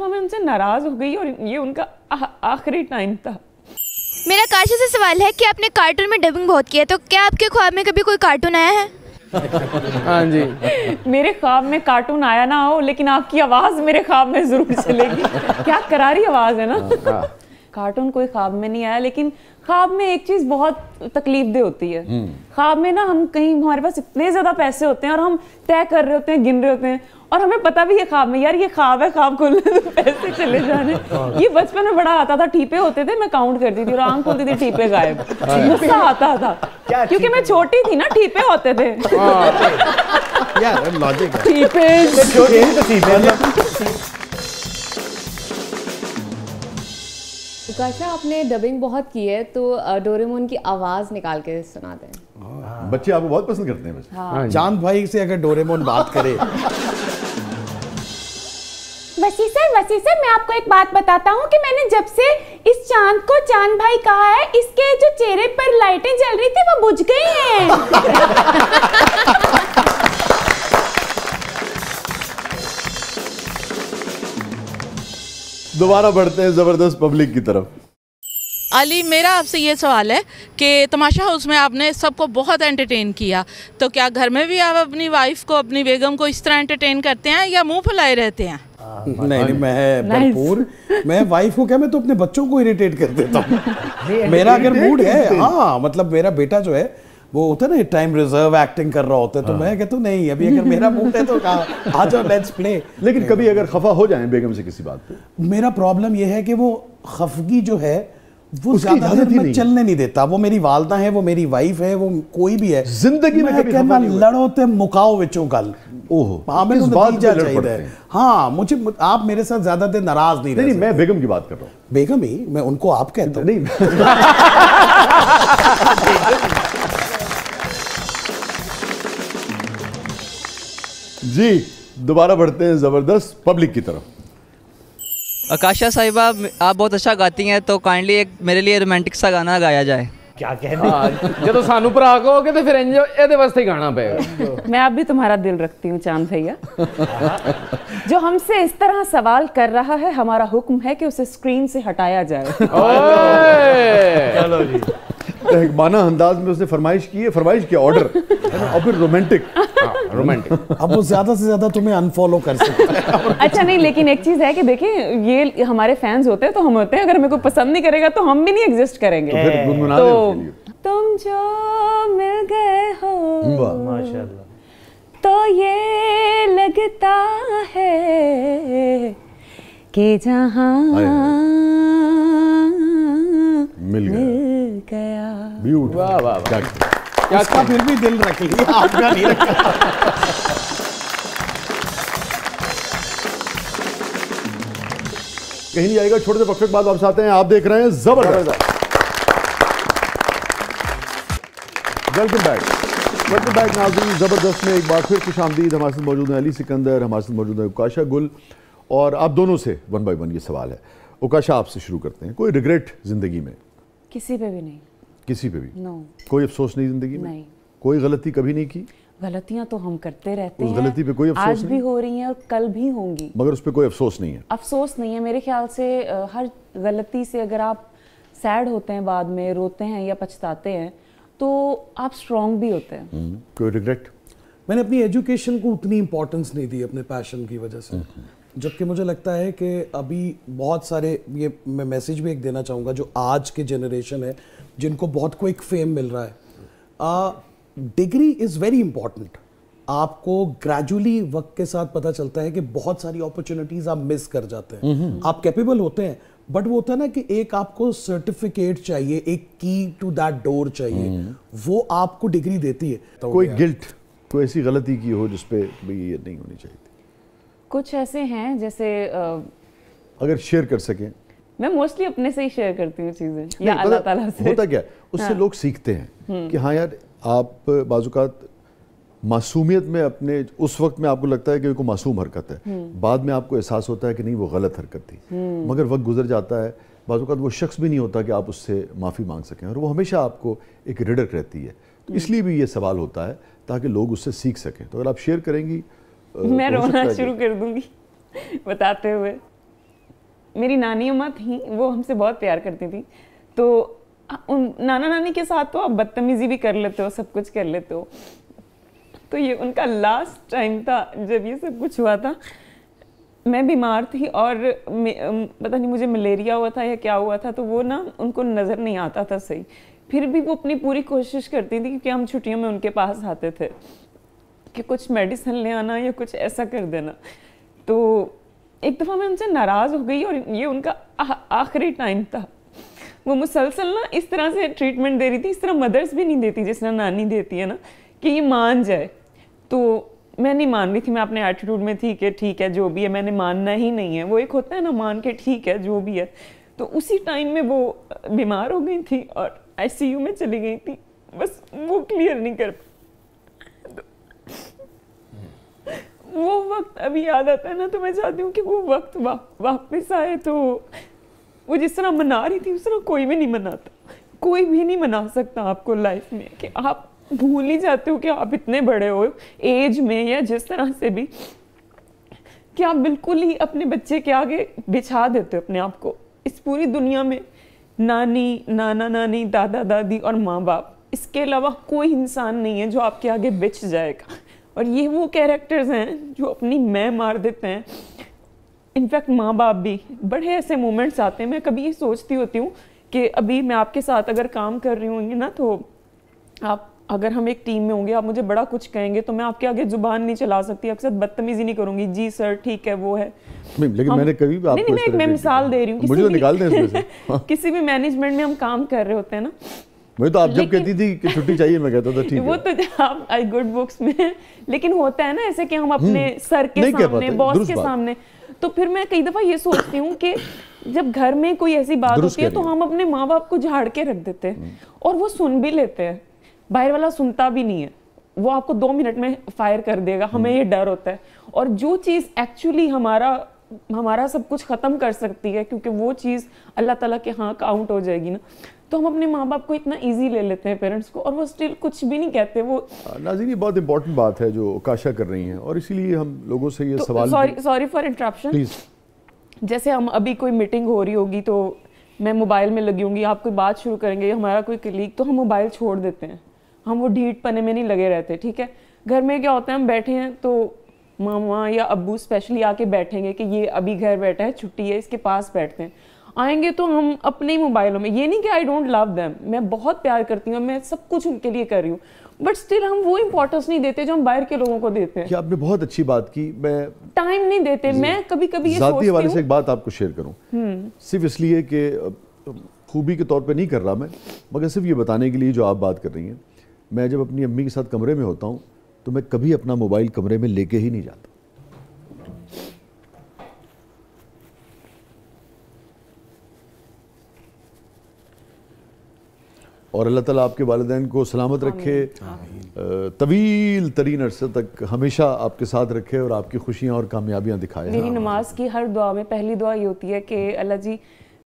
मैं उनसे नाराज हो गई और ये उनका आखिरी टाइम था। मेरा काशा से सवाल है कि आपने कार्टून में डबिंग बहुत किया, तो क्या आपके ख्वाब में कभी कोई कार्टून आया है? हाँ जी, मेरे ख्वाब में कार्टून आया ना हो, लेकिन आपकी आवाज मेरे ख्वाब में जरूर चलेगी। क्या करारी आवाज है ना। कार्टून कोई ख्वाब में नहीं आया, लेकिन ख्वाब में एक चीज बहुत तकलीफ दे होती है। ख्वाब में ना हम कहीं, हमारे पास इतने ज्यादा पैसे होते हैं और हम तय कर रहे होते हैं, गिन रहे होते हैं, और हमें पता भी है ख्वाब में, यार ये ख्वाब है, ख्वाब खोल पैसे चले जाने। ये बचपन में बड़ा आता था, टीपे होते थे, मैं काउंट करती थी और आंख खोलती थी, टीपे गायब। गुस्सा आता था क्योंकि मैं छोटी थी ना, टीपे होते थे। यार लॉजिक है, टीपे छोटी थी तो टीपे। उकाशा, आपने डबिंग बहुत की है, तो डोरेमोन की आवाज निकाल के सुनाते हैं। बच्चे आपको बहुत पसंद करते हैं बच्चे। हाँ। चांद भाई से अगर डोरेमोन बात करे। वसी सर, मैं आपको एक बात बताता हूँ कि मैंने जब से इस चांद को चांद भाई कहा है, इसके जो चेहरे पर लाइटें जल रही थी वो बुझ गई हैं। दोबारा बढ़ते हैं जबरदस्त पब्लिक की तरफ। अली, मेरा आपसे ये सवाल है कि तमाशा हाउस में आपने सबको बहुत एंटरटेन किया, तो क्या घर में भी आप अपनी वाइफ को, अपनी बेगम को इस तरह एंटरटेन करते हैं या मुंह फुलाए रहते हैं? नहीं, मैं वाइफ को क्या, मैं तो अपने बच्चों को इरिटेट कर देता हूँ। मेरा अगर मूड है, हाँ मतलब मेरा बेटा जो है वो होता है ना, टाइम रिजर्व एक्टिंग कर रहा होता है, तो मैं कहता हूँ नहीं अभी अगर मेरा मूड है तो आ जाओ, लेट्स प्ले। लेकिन कभी अगर खफा हो जाए बेगम से किसी बात पे, मेरा प्रॉब्लम ये है कि वो खफगी जो है वो ज्यादा मैं चलने नहीं देता। वो मेरी वालदा है, वो मेरी वाइफ है, वो कोई भी है जिंदगी में, कहना लड़ो तो मुकाओ विचों गल। हाँ, मुझे आप मेरे साथ ज्यादा देर नाराज नहीं। नहीं, मैं बेगम की बात कर रहा हूँ। बेगम ही, मैं उनको आप कहता हूँ। नहीं जी, दोबारा बढ़ते हैं ज़बरदस्त पब्लिक की तरफ। आकाशा साहिबा, आप बहुत अच्छा गाती हैं, तो काइंडली एक मेरे लिए रोमांटिक सा गाना गाया जाए। क्या कहने, जब सानू भरा कहोगे तो फिर एदे वास्ते गाना पड़ेगा। मैं अब भी तुम्हारा दिल रखती हूँ चांद भैया। जो हमसे इस तरह सवाल कर रहा है, हमारा हुक्म है कि उसे स्क्रीन से हटाया जाए। चलो जी, तहकबाना अंदाज में उसने फरमाइश की है, फरमाइश की ऑर्डर, और फिर रोमांटिक। अब वो ज्यादा से ज्यादा तुम्हें अनफॉलो कर सकते हैं। अच्छा नहीं, लेकिन एक चीज है कि देखिए, ये हमारे फैंस होते हैं तो हम होते हैं, अगर हमें कोई पसंद नहीं करेगा तो हम भी नहीं एग्जिस्ट करेंगे। तो फिर गुनगुना दे उसके लिए, तुम जो मिल गए हो माशाल्लाह, तो ये लगता है कि जहां मिल गया। वाह वाह वाह, इसका फिर भी दिल रख लिया, आपका नहीं रखा। कहीं नहीं आएगा, छोटे से परफेक्ट बात वापस आते हैं। आप देख रहे हैं जबरदस्त। वेलकम बैक नाज़रीन। जबरदस्त में एक बार फिर खुश आमदीद। हमारे साथ मौजूद है अली सिकंदर, हमारे साथ मौजूद है उकाशा गुल, और आप दोनों से वन बाई वन ये सवाल है। उकाशा, आपसे शुरू करते हैं। कोई रिग्रेट जिंदगी में? किसी पे भी नहीं, किसी पे भी no. कोई अफसोस नहीं जिंदगी में? नहीं। कोई गलती कभी नहीं की? गलतियां तो हम करते रहते हैं, गलती पे कोई अफसोस आज नहीं? भी हो रही हैं और कल भी होंगी, मगर उस पे कोई अफसोस नहीं है। मेरे ख्याल से हर गलती से अगर आप सैड होते हैं, बाद में रोते हैं या पछताते हैं, तो आप स्ट्रांग भी होते हैं। कोई रिग्रेट? मैंने अपनी एजुकेशन को उतनी इंपॉर्टेंस नहीं दी अपने पैशन की वजह से, जबकि मुझे लगता है कि अभी बहुत सारे, ये मैं मैसेज भी एक देना चाहूँगा जो आज के जनरेशन है जिनको बहुत क्विक फेम मिल रहा है, डिग्री इज़ वेरी इंपॉर्टेंट। आपको ग्रेजुअली वक्त के साथ पता चलता है कि बहुत सारी अपॉर्चुनिटीज़ आप मिस कर जाते हैं। आप कैपेबल होते हैं, बट वो होता है ना कि एक आपको सर्टिफिकेट चाहिए, एक की टू दैट डोर चाहिए, वो आपको डिग्री देती है। तो कोई गिल्ट, कोई ऐसी गलती की हो जिसपे ये नहीं होनी चाहिए? कुछ ऐसे हैं जैसे अगर शेयर कर सकें। मैं मोस्टली अपने से ही शेयर करती हूँ चीज़ें, या अल्लाह ताला से। होता क्या उससे, हाँ। लोग सीखते हैं कि हाँ यार, आप बाजुकात मासूमियत में अपने, उस वक्त में आपको लगता है कि वो कोई मासूम हरकत है, बाद में आपको एहसास होता है कि नहीं वो गलत हरकत थी, मगर वक्त गुजर जाता है, बाजुकात वो शख्स भी नहीं होता कि आप उससे माफ़ी मांग सकें, और वो हमेशा आपको एक रिडक रहती है। तो इसलिए भी ये सवाल होता है ताकि लोग उससे सीख सकें। तो अगर आप शेयर करेंगी, मैं रोना शुरू कर दूंगी बताते हुए। मेरी नानी अम्मा थी, वो हमसे बहुत प्यार करती थी, तो उन नाना नानी के साथ तो आप बदतमीजी भी कर लेते हो, सब कुछ कर लेते हो। तो ये उनका लास्ट टाइम था जब ये सब कुछ हुआ था। मैं बीमार थी और पता नहीं मुझे मलेरिया हुआ था या क्या हुआ था, तो वो ना उनको नज़र नहीं आता था सही, फिर भी वो अपनी पूरी कोशिश करती थी क्योंकि हम छुट्टियों में उनके पास आते थे कि कुछ मेडिसिन ले आना या कुछ ऐसा कर देना। तो एक दफ़ा मैं उनसे नाराज़ हो गई और ये उनका आखिरी टाइम था। वो मुसलसल ना इस तरह से ट्रीटमेंट दे रही थी, इस तरह मदर्स भी नहीं देती जिस तरह नानी देती है ना, कि ये मान जाए। तो मैं नहीं मान रही थी, मैं अपने एटीट्यूड में थी कि ठीक है जो भी है, मैंने मानना ही नहीं है। वो एक होता है ना मान के ठीक है जो भी है। तो उसी टाइम में वो बीमार हो गई थी और ICU में चली गई थी, बस वो क्लियर नहीं कर पाई। वो वक्त अभी याद आता है ना, तो मैं चाहती हूँ कि वो वक्त वापस आए। तो वो जिस तरह मना रही थी उस तरह कोई भी नहीं मनाता, कोई भी नहीं मना सकता आपको लाइफ में, कि आप भूल ही जाते हो कि आप इतने बड़े हो एज में या जिस तरह से भी, कि आप बिल्कुल ही अपने बच्चे के आगे बिछा देते हो अपने आप को। इस पूरी दुनिया में नानी, नाना नानी, दादा दादी और माँ बाप, इसके अलावा कोई इंसान नहीं है जो आपके आगे बिछ जाएगा। और ये वो कैरेक्टर्स हैं जो अपनी मैं मार देते हैं। इनफैक्ट माँ बाप भी, बड़े ऐसे मोमेंट्स आते हैं। मैं कभी ये सोचती होती हूँ कि अभी मैं आपके साथ अगर काम कर रही होंगी ना, तो आप अगर हम एक टीम में होंगे, आप मुझे बड़ा कुछ कहेंगे तो मैं आपके आगे जुबान नहीं चला सकती, आपके साथ बदतमीजी नहीं करूंगी, जी सर ठीक है वो है। लेकिन मैंने कभी भी आपको नहीं, मैं मिसाल दे रही हूँ, मुझे तो निकाल दें इसमें से। किसी भी मैनेजमेंट में हम काम कर रहे होते हैं ना, मुझे तो आप जब कहती थी कि छुट्टी चाहिए मैं कहता था ठीक है, वो तो आप आई गुड बुक्स में। लेकिन होता है ना ऐसे कि हम अपने सर के सामने, बॉस के सामने, तो फिर मैं कई दफ़ा ये सोचती हूँ कि जब घर में कोई ऐसी बात होती है तो हम अपने माँ बाप को झाड़ के रख देते हैं और वो सुन भी लेते हैं, बाहर वाला सुनता भी नहीं है, वो आपको 2 मिनट में फायर कर देगा, हमें ये डर होता है। और जो चीज़ एक्चुअली हमारा सब कुछ ख़त्म कर सकती है, क्योंकि वो चीज़ अल्लाह ताला के हाँ काउंट हो जाएगी ना, तो हम अपने माँ बाप को इतना इजी ले लेते हैं पेरेंट्स को, और वो स्टिल कुछ भी नहीं कहते। वो नाज़रीन ये बहुत इंपॉर्टेंट बात है जो उकाशा कर रही हैं, और इसीलिए हम लोगों से ये सवाल, सॉरी फॉर इंटरप्शन, जैसे हम अभी कोई मीटिंग हो रही होगी तो मैं मोबाइल में लगी होंगी, आप कोई बात शुरू करेंगे, हमारा कोई कलीग, तो हम मोबाइल छोड़ देते हैं, हम वो ढीठ पने में नहीं लगे रहते। ठीक है, घर में क्या होता है, हम बैठे हैं तो मामा या अब्बू स्पेशली आके बैठेंगे कि ये अभी घर बैठा है, छुट्टी है, इसके पास बैठते हैं। आएंगे तो हम अपने ही मोबाइलों में, ये नहीं कि आई डोंट लव दैम, मैं बहुत प्यार करती हूँ, मैं सब कुछ उनके लिए कर रही हूँ, बट स्टिल हम वो इम्पोर्टेंस नहीं देते जो हम बाहर के लोगों को देते हैं। आपने बहुत अच्छी बात की, मैं टाइम नहीं देते। मैं कभी कभी ये सोचती हूं, से एक बात आपको शेयर करूँ, सिर्फ इसलिए कि खूबी के तौर पे नहीं कर रहा मैं, मगर सिर्फ ये बताने के लिए जो आप बात कर रही हैं, मैं जब अपनी अम्मी के साथ कमरे में होता हूँ तो मैं कभी अपना मोबाइल कमरे में लेके ही नहीं जाता। और अल्लाह ताला आपके वालिदैन को सलामत रखे, तवील तरीन अरसे तक हमेशा आपके साथ रखे और आपकी खुशियाँ और कामयाबियाँ दिखाए। मेरी नमाज की हर दुआ में पहली दुआ ये होती है कि अल्लाह जी